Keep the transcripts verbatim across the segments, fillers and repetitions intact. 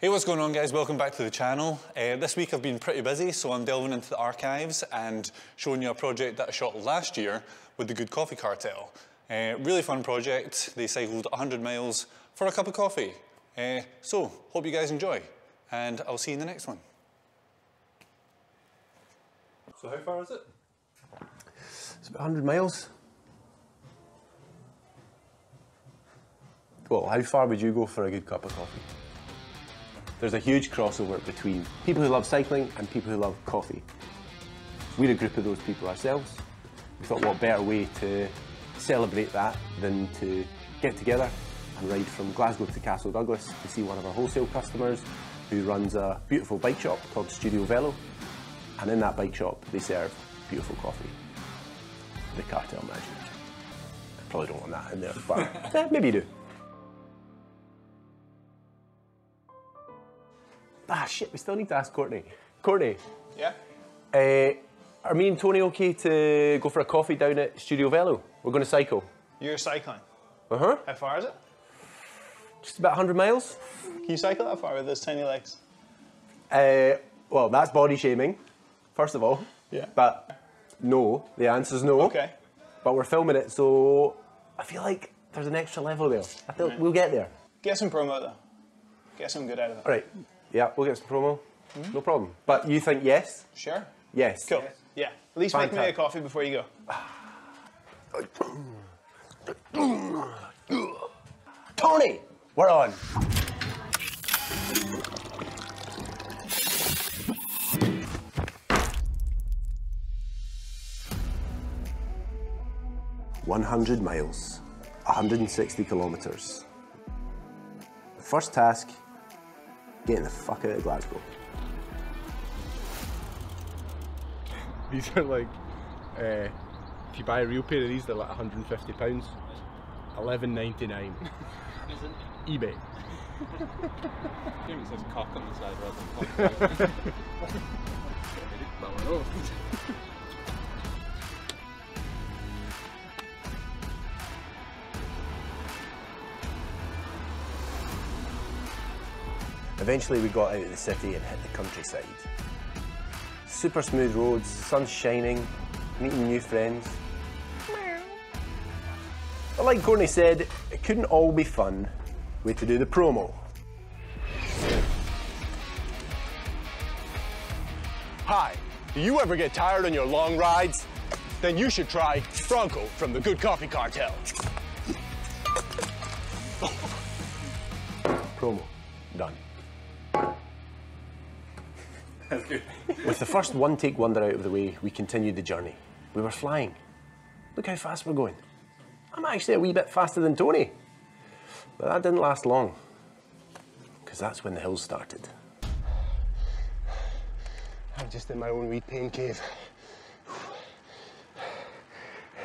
Hey, what's going on, guys? Welcome back to the channel. Uh, this week I've been pretty busy, so I'm delving into the archives and showing you a project that I shot last year with the Good Coffee Cartel. Uh, really fun project. They cycled one hundred miles for a cup of coffee. Uh, so, hope you guys enjoy, and I'll see you in the next one. So how far is it? It's about one hundred miles. Well, how far would you go for a good cup of coffee? There's a huge crossover between people who love cycling and people who love coffee. We're a group of those people ourselves. We thought what better way to celebrate that than to get together and ride from Glasgow to Castle Douglas to see one of our wholesale customers who runs a beautiful bike shop called Studio Velo. And in that bike shop, they serve beautiful coffee. The Cartel Magic. I probably don't want that in there, but eh, maybe you do. Ah, shit, we still need to ask Courtney. Courtney? Yeah? Uh, are me and Tony okay to go for a coffee down at Studio Velo? We're going to cycle. You're cycling? Uh-huh. How far is it? Just about one hundred miles. Can you cycle that far with those tiny legs? Uh, well, that's body shaming, first of all. Yeah. But no, the answer's no. Okay. But we're filming it, so I feel like there's an extra level there. I feel right. We'll get there. Get some promo, though. Get some good out of it. All right. Yeah, we'll get some promo. Mm-hmm. No problem. But you think yes? Sure. Yes. Cool. Yes. Yeah. At least Fine make time. me a coffee before you go. Tony, we're on. one hundred miles, one hundred sixty kilometers. The first task, getting the fuck out of Glasgow. These are like, uh, if you buy a real pair of these, they're like one hundred and fifty pounds. eleven ninety-nine. eBay. I think it says cock on the side rather than cock. That one off. Eventually we got out of the city and hit the countryside. Super smooth roads, sun's shining, meeting new friends. But like Courtney said, it couldn't all be fun. We had to do the promo. Hi, do you ever get tired on your long rides? Then you should try Franco from the Good Coffee Cartel. Promo done. That's good. With the first one-take wonder out of the way, we continued the journey. We were flying. Look how fast we're going. I'm actually a wee bit faster than Tony. But that didn't last long, because that's when the hills started. I'm just in my own wee pain cave.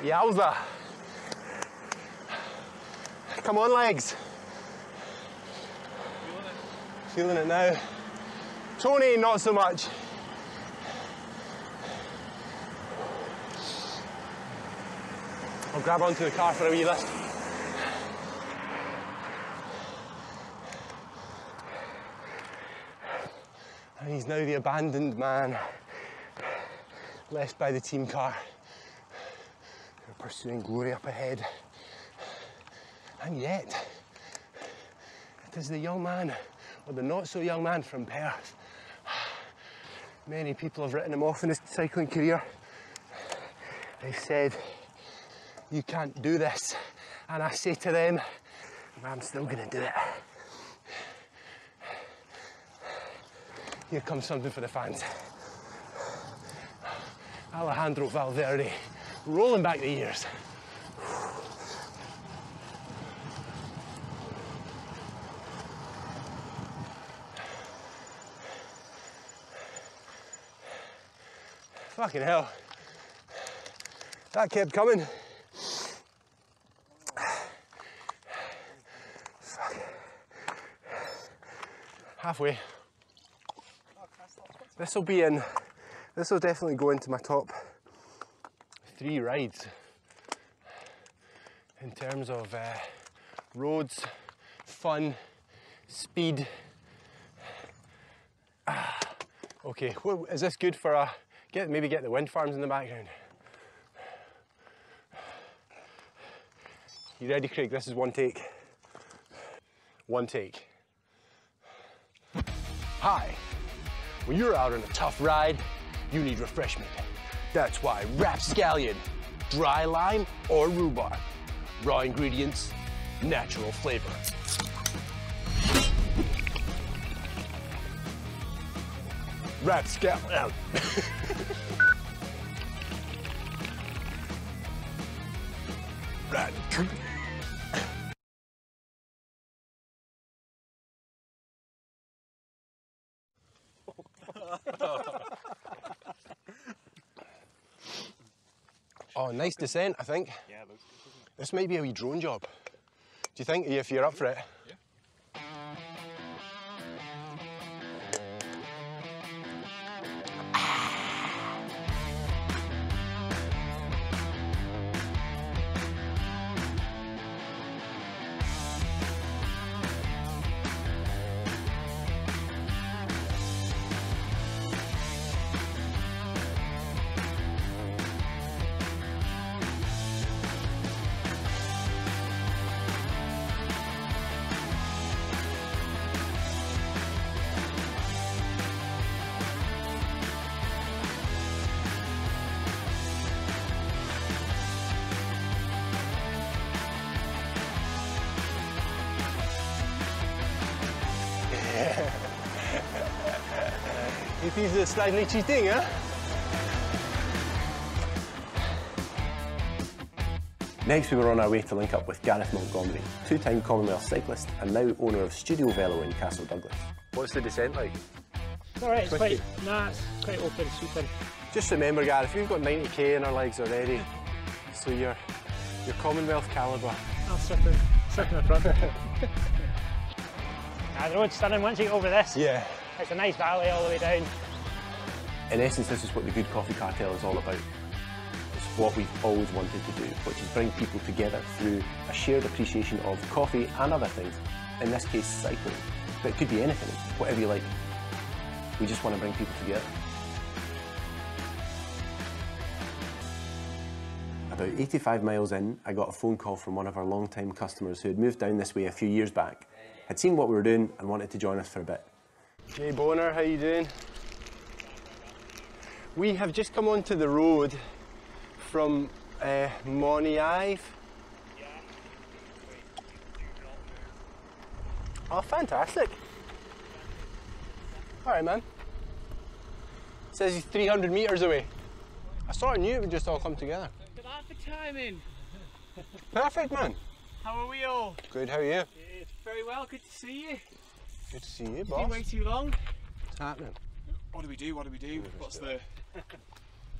Yowza! Come on, legs. Feeling it. Feeling it now. Tony, not so much. I'll grab onto the car for a wee lift. And he's now the abandoned man, left by the team car. They're pursuing glory up ahead. And yet, it is the young man, or the not-so-young man from Perth. Many people have written him off in his cycling career. They've said, you can't do this. And I say to them, I'm still gonna do it. Here comes something for the fans. Alejandro Valverde, rolling back the years. Fucking hell, that kept coming. Fuck. Halfway. This will be in, this will definitely go into my top three rides in terms of uh, roads, fun, speed, Okay, well, is this good for a, get, maybe get the wind farms in the background? You ready, Craig? This is one take. One take. Hi. When you're out on a tough ride, you need refreshment. That's why Rapscallion. Dry lime or rhubarb. Raw ingredients, natural flavor. Rapscallion. Rat. Oh, nice descent, I think. Yeah, it looks good. This might be a wee drone job. Do you think, if you're up for it? Yeah. You think it's slightly cheating, huh? Next, we were on our way to link up with Gareth Montgomery, two-time Commonwealth cyclist and now owner of Studio Velo in Castle Douglas. What's the descent like? All right, it's quite, nah, it's quite open, sweeping. Just remember, Gareth, we've got ninety K in our legs already, so you're, you're Commonwealth calibre. I'll sit in, sit in the front. Nah, the road's stunning once you get over this. Yeah. It's a nice valley all the way down. In essence, this is what the Good Coffee Cartel is all about. It's what we've always wanted to do, which is bring people together through a shared appreciation of coffee and other things, in this case cycling, but it could be anything, whatever you like. We just want to bring people together. About eighty-five miles in, I got a phone call from one of our long-time customers who had moved down this way a few years back, had seen what we were doing and wanted to join us for a bit. Jay Bonner, how you doing? We have just come onto the road from uh, Moniave. Oh, fantastic! All right, man. It says he's three hundred meters away. I sort of knew it would just all come together. Look at that for timing. Perfect, man. How are we all? Good. How are you? It's very well. Good to see you. Good to see you, boss. Been way too long. What's happening? What do we do? What do we do? What's the...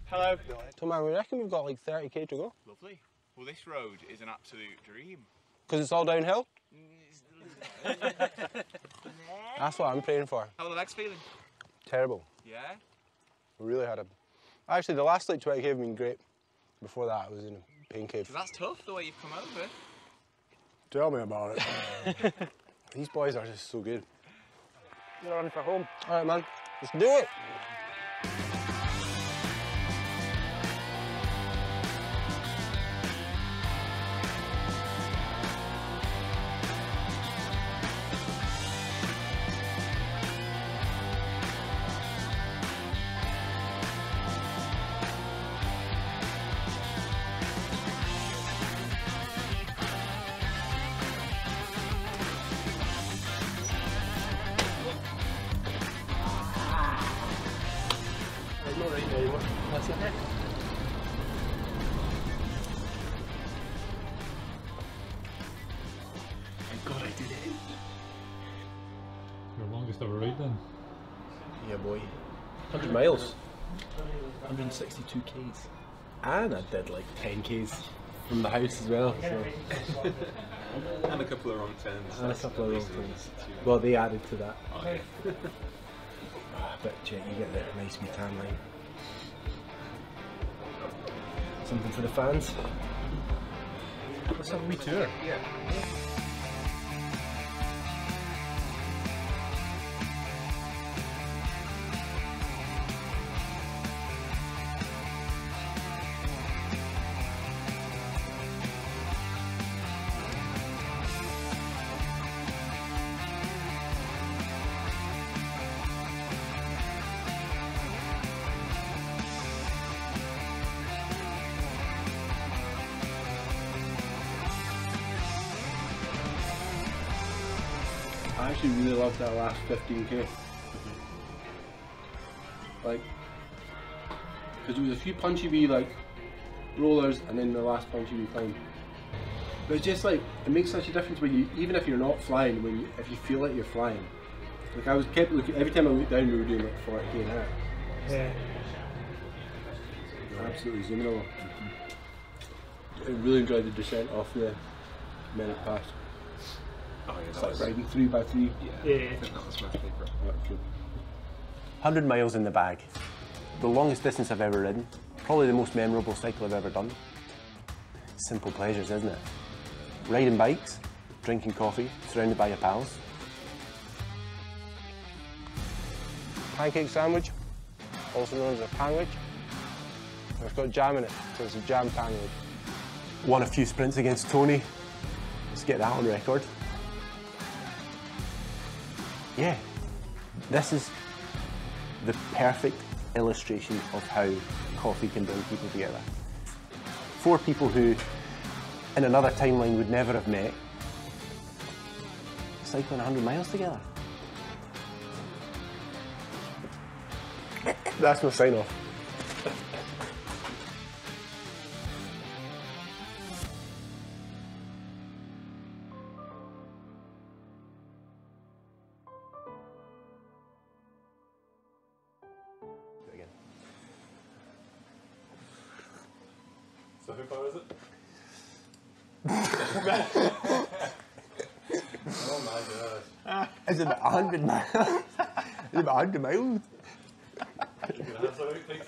Hello. So, man, we reckon we've got like thirty K to go. Lovely. Well, this road is an absolute dream. Because it's all downhill? That's what I'm praying for. How are the legs feeling? Terrible. Yeah? We really had a... Actually, the last like twenty K have been great. Before that, I was in a pain cave. That's tough, the way you've come over. Tell me about it. These boys are just so good. We're on for home. All right, man. Let's do it. one hundred sixty-two Ks. And I did like ten Ks from the house as well. So. And a couple of wrong turns. And a couple of wrong turns. Well, they added to that. Oh, yeah. I bet you get that nice wee tan line. Something for the fans. Let's have a wee tour. Yeah. I actually really loved that last fifteen K. Like, because there was a few punchy wee like rollers and then the last punchy wee climb. But it's just like, it makes such a difference when you, even if you're not flying, when you, if you feel like you're flying. Like I was kept looking, every time I looked down we were doing like forty K an hour. Yeah. Absolutely zooming over. Mm-hmm. I really enjoyed the descent off the Menick Pass. Oh yeah, that was riding three by three. Yeah, yeah. I think that was my favourite. one hundred miles in the bag. The longest distance I've ever ridden. Probably the most memorable cycle I've ever done. Simple pleasures, isn't it? Riding bikes, drinking coffee, surrounded by your pals. Pancake sandwich, also known as a panwich. It's got jam in it, so it's a jam panwich. Won a few sprints against Tony. Let's get that on record. Yeah, this is the perfect illustration of how coffee can bring people together. Four people who, in another timeline, would never have met, cycling one hundred miles together. That's my sign off. So who far is it? Oh my gosh. Is it about one hundred miles? Is it about one hundred miles? You're going to have somebody think of...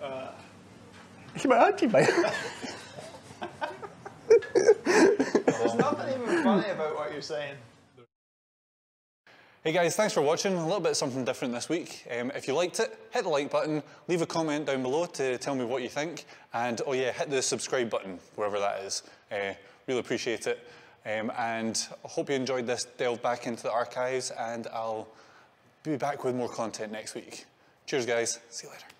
Uh... It's about one hundred miles. There's nothing even funny about what you're saying. Hey guys, thanks for watching. A little bit of something different this week. Um, if you liked it, hit the like button, leave a comment down below to tell me what you think, and oh yeah, hit the subscribe button, wherever that is. Uh, really appreciate it. Um, and I hope you enjoyed this delve back into the archives, and I'll be back with more content next week. Cheers guys, see you later.